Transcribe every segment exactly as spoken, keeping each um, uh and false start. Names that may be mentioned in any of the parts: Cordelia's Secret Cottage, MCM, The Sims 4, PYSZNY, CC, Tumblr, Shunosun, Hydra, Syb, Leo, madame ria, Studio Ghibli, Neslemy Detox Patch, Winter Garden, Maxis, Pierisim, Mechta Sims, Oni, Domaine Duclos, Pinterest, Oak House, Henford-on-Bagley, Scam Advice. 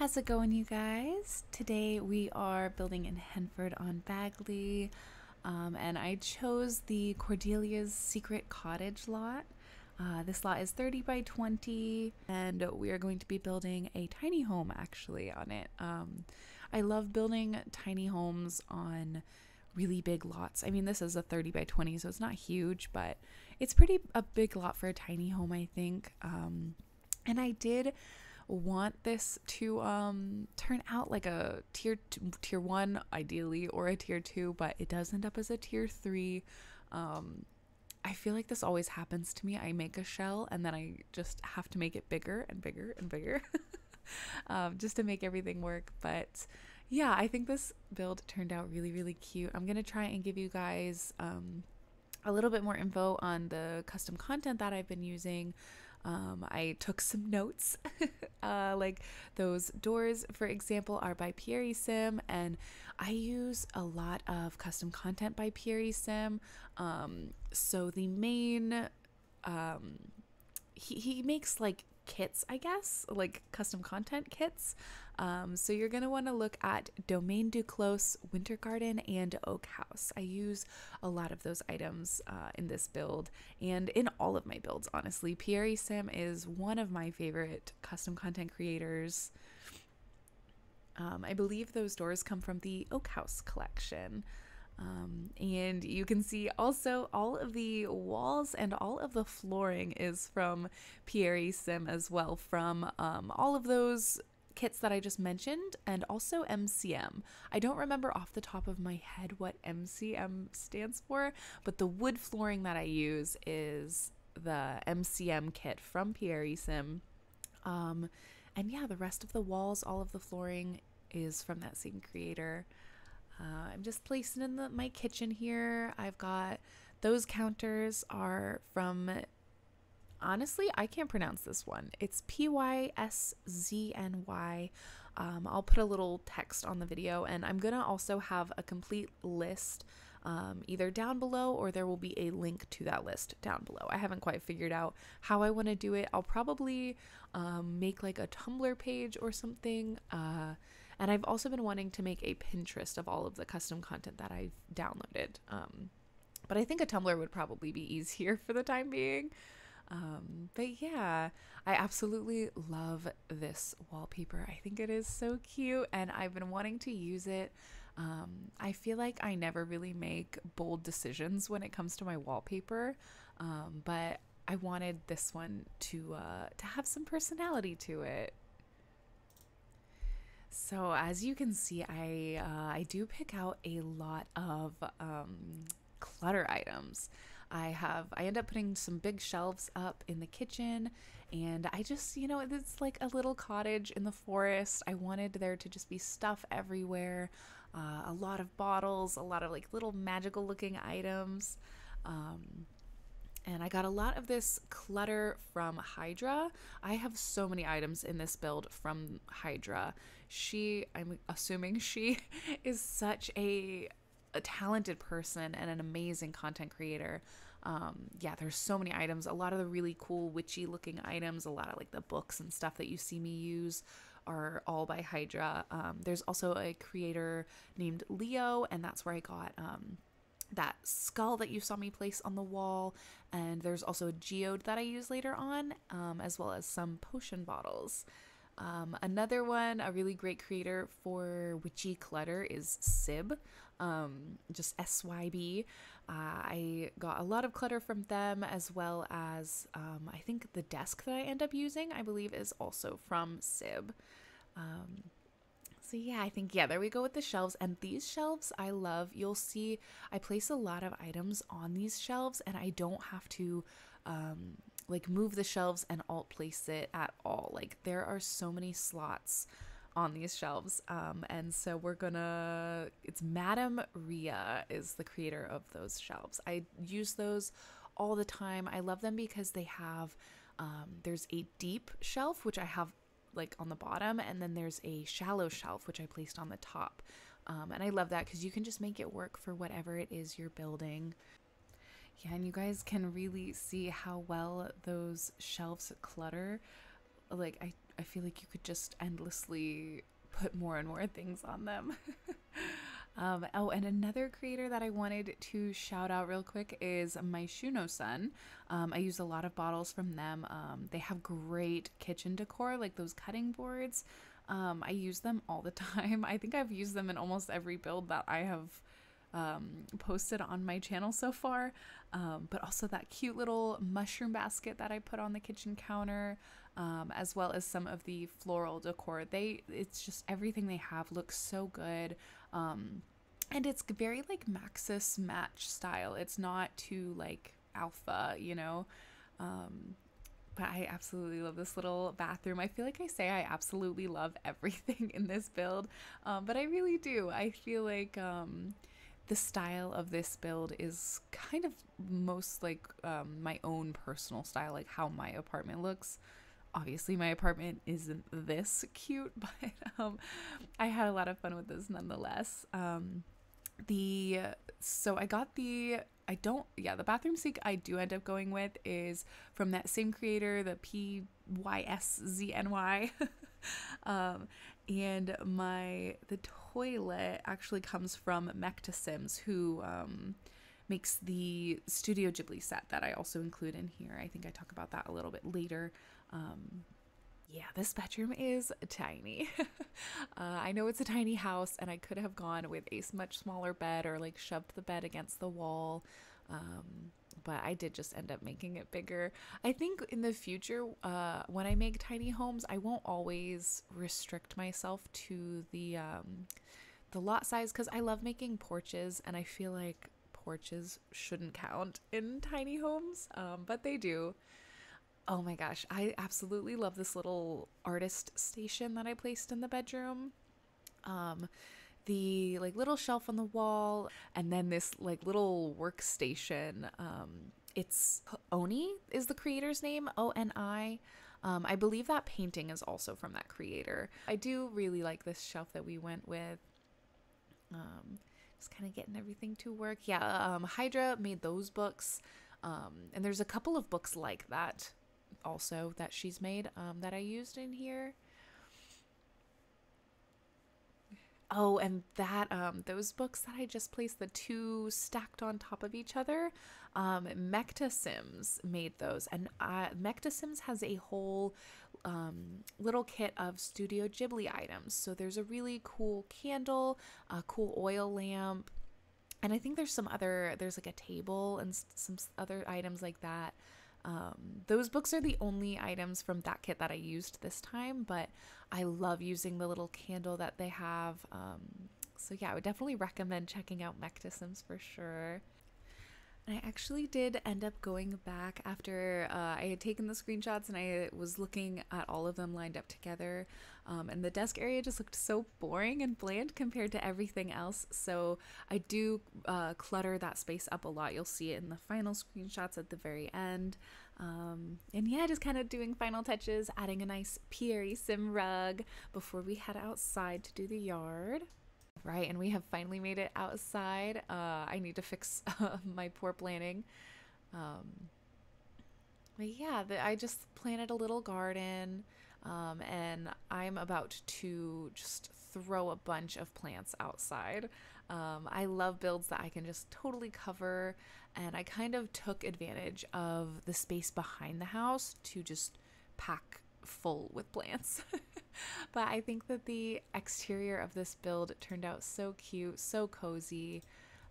How's it going, you guys? Today we are building in Henford-on-Bagley, um, and I chose the Cordelia's Secret Cottage lot. Uh, this lot is thirty by twenty, and we are going to be building a tiny home actually on it. Um, I love building tiny homes on really big lots. I mean, this is a thirty by twenty, so it's not huge, but it's pretty a big lot for a tiny home, I think. Um, and I did want this to um turn out like a tier two, tier one ideally, or a tier two, but it does end up as a tier three. um I feel like this always happens to me. I make a shell and then I just have to make it bigger and bigger and bigger um just to make everything work. But yeah, I think this build turned out really really cute. I'm gonna try and give you guys um a little bit more info on the custom content that I've been using. Um, I took some notes. uh, like those doors, for example, are by Pierisim, and I use a lot of custom content by Pierisim. Um, so the main, um, he, he makes like kits, I guess, like custom content kits. Um, so you're going to want to look at Domaine Duclos, Winter Garden, and Oak House. I use a lot of those items uh, in this build and in all of my builds, honestly. Pierisim is one of my favorite custom content creators. Um, I believe those doors come from the Oak House collection. Um, and you can see also all of the walls and all of the flooring is from Pierisim as well, from um, all of those kits that I just mentioned, and also M C M. I don't remember off the top of my head what M C M stands for, but the wood flooring that I use is the M C M kit from Pierisim. Um, and yeah, the rest of the walls, all of the flooring is from that same creator. Uh, I'm just placing in the, my kitchen here. I've got those counters are from, honestly, I can't pronounce this one. It's P Y S Z N Y. Um, I'll put a little text on the video, and I'm going to also have a complete list um, either down below, or there will be a link to that list down below. I haven't quite figured out how I want to do it. I'll probably um, make like a Tumblr page or something. Uh, And I've also been wanting to make a Pinterest of all of the custom content that I've downloaded. Um, but I think a Tumblr would probably be easier for the time being. Um, but yeah, I absolutely love this wallpaper. I think it is so cute, and I've been wanting to use it. Um, I feel like I never really make bold decisions when it comes to my wallpaper. Um, but I wanted this one to, uh, to have some personality to it. So as you can see, I uh, I do pick out a lot of um, clutter items. I have I end up putting some big shelves up in the kitchen, and I just, you know, it's like a little cottage in the forest. I wanted there to just be stuff everywhere, uh, a lot of bottles, a lot of like little magical looking items. Um, And I got a lot of this clutter from Hydra. I have so many items in this build from Hydra. She, I'm assuming she is such a, a talented person and an amazing content creator. Um, yeah, there's so many items. A lot of the really cool witchy looking items, a lot of like the books and stuff that you see me use are all by Hydra. Um, there's also a creator named Leo, and that's where I got um, that skull that you saw me place on the wall, and there's also a geode that I use later on, um, as well as some potion bottles. Um, another one, a really great creator for witchy clutter is Syb, um, just S Y B. Uh, I got a lot of clutter from them, as well as um, I think the desk that I end up using, I believe, is also from Syb. Um, So yeah, I think, yeah, there we go with the shelves. And these shelves I love. You'll see I place a lot of items on these shelves, and I don't have to um, like move the shelves and alt place it at all. Like there are so many slots on these shelves. Um, and so we're gonna, it's Madame Ria is the creator of those shelves. I use those all the time. I love them because they have, um, there's a deep shelf, which I have like on the bottom, and then there's a shallow shelf which I placed on the top, um, and I love that because you can just make it work for whatever it is you're building. Yeah, and you guys can really see how well those shelves clutter. Like I, I feel like you could just endlessly put more and more things on them. Um, oh, and another creator that I wanted to shout out real quick is my Shunosun. Um, I use a lot of bottles from them. Um, they have great kitchen decor, like those cutting boards. Um, I use them all the time. I think I've used them in almost every build that I have um, posted on my channel so far. Um, but also that cute little mushroom basket that I put on the kitchen counter, um, as well as some of the floral decor. They, it's just everything they have looks so good. Um, and it's very like Maxis match style. It's not too like alpha, you know? Um, But I absolutely love this little bathroom. I feel like I say I absolutely love everything in this build, um, but I really do. I feel like um, the style of this build is kind of most like um, my own personal style, like how my apartment looks. Obviously my apartment isn't this cute, but um, I had a lot of fun with this nonetheless. Um, the so I got the I don't, yeah, the bathroom sink I do end up going with is from that same creator, the P Y S Z N Y. um, and my, the toilet actually comes from Mechta Sims, who um, makes the Studio Ghibli set that I also include in here. I think I talk about that a little bit later. Um, yeah, this bedroom is tiny. uh, I know it's a tiny house and I could have gone with a much smaller bed or like shoved the bed against the wall, um, but I did just end up making it bigger. I think in the future, uh, when I make tiny homes, I won't always restrict myself to the, um, the lot size, because I love making porches and I feel like porches shouldn't count in tiny homes, um, but they do. Oh my gosh, I absolutely love this little artist station that I placed in the bedroom. Um, the like little shelf on the wall, and then this like little workstation. Um, it's Oni is the creator's name, O N I. Um, I believe that painting is also from that creator. I do really like this shelf that we went with. Um, just kind of getting everything to work. Yeah, um, Hydra made those books. Um, and there's a couple of books like that also that she's made um, that I used in here. Oh, and that um, those books that I just placed, the two stacked on top of each other, um, Mechta Sims made those, and uh, Mechta Sims has a whole um, little kit of Studio Ghibli items. So there's a really cool candle, a cool oil lamp, and I think there's some other, there's like a table and some other items like that. Um, those books are the only items from that kit that I used this time, but I love using the little candle that they have. Um, so yeah, I would definitely recommend checking out Mechta Sims for sure. And I actually did end up going back after uh, I had taken the screenshots and I was looking at all of them lined up together, um, and the desk area just looked so boring and bland compared to everything else. So I do uh, clutter that space up a lot. You'll see it in the final screenshots at the very end. Um, and yeah, just kind of doing final touches, adding a nice Pierisim rug before we head outside to do the yard. Right, and we have finally made it outside. Uh, I need to fix uh, my poor planning. Um, but yeah, the, I just planted a little garden, um, and I'm about to just throw a bunch of plants outside. Um, I love builds that I can just totally cover, and I kind of took advantage of the space behind the house to just pack full with plants. But I think that the exterior of this build turned out so cute, so cozy.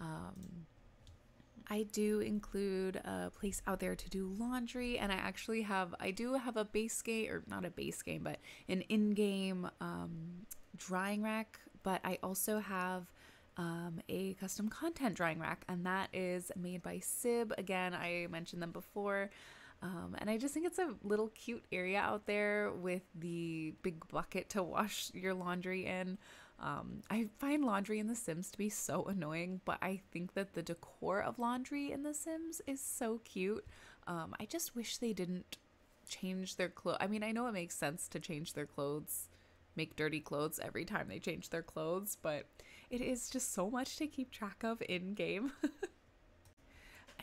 Um, I do include a place out there to do laundry, and I actually have, I do have a base game, or not a base game, but an in-game um, drying rack, but I also have um, a custom content drying rack, and that is made by Syb. Again, I mentioned them before. Um, and I just think it's a little cute area out there with the big bucket to wash your laundry in. Um, I find laundry in The Sims to be so annoying, but I think that the decor of laundry in The Sims is so cute. Um, I just wish they didn't change their clothes. I mean, I know it makes sense to change their clothes, make dirty clothes every time they change their clothes, but it is just so much to keep track of in game.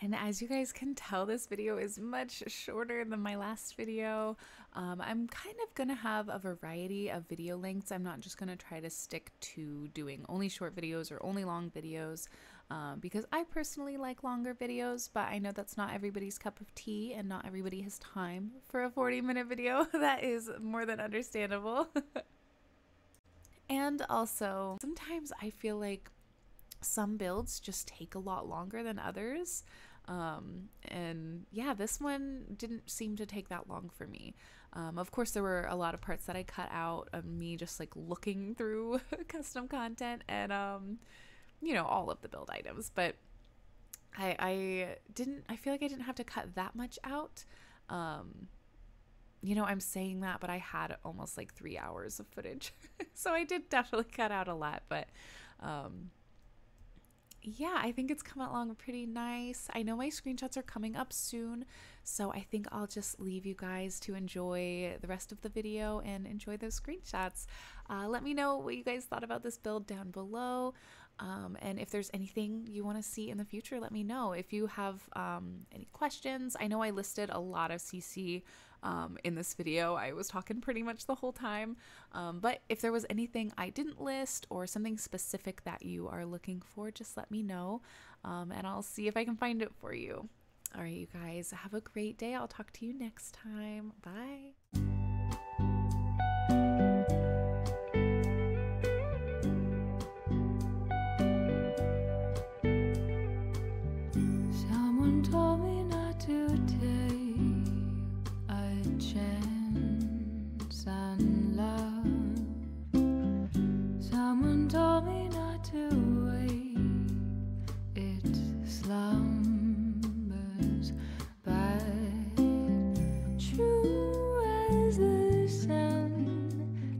And as you guys can tell, this video is much shorter than my last video. Um, I'm kind of gonna have a variety of video lengths. I'm not just gonna try to stick to doing only short videos or only long videos um, because I personally like longer videos, but I know that's not everybody's cup of tea and not everybody has time for a forty minute video. That is more than understandable. And also, sometimes I feel like some builds just take a lot longer than others. Um, and yeah, this one didn't seem to take that long for me. Um, of course, there were a lot of parts that I cut out of me just like looking through custom content and, um, you know, all of the build items. But I, I didn't, I feel like I didn't have to cut that much out. Um, you know, I'm saying that, but I had almost like three hours of footage. So I did definitely cut out a lot, but, um, yeah, I think it's come along pretty nice. I know my screenshots are coming up soon, so I think I'll just leave you guys to enjoy the rest of the video and enjoy those screenshots. Uh, let me know what you guys thought about this build down below, um, and if there's anything you want to see in the future, let me know. If you have um, any questions, I know I listed a lot of C C um, in this video. I was talking pretty much the whole time, um, but if there was anything I didn't list or something specific that you are looking for, just let me know, um, and I'll see if I can find it for you. All right, you guys, have a great day. I'll talk to you next time. Bye.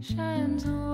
Shines on.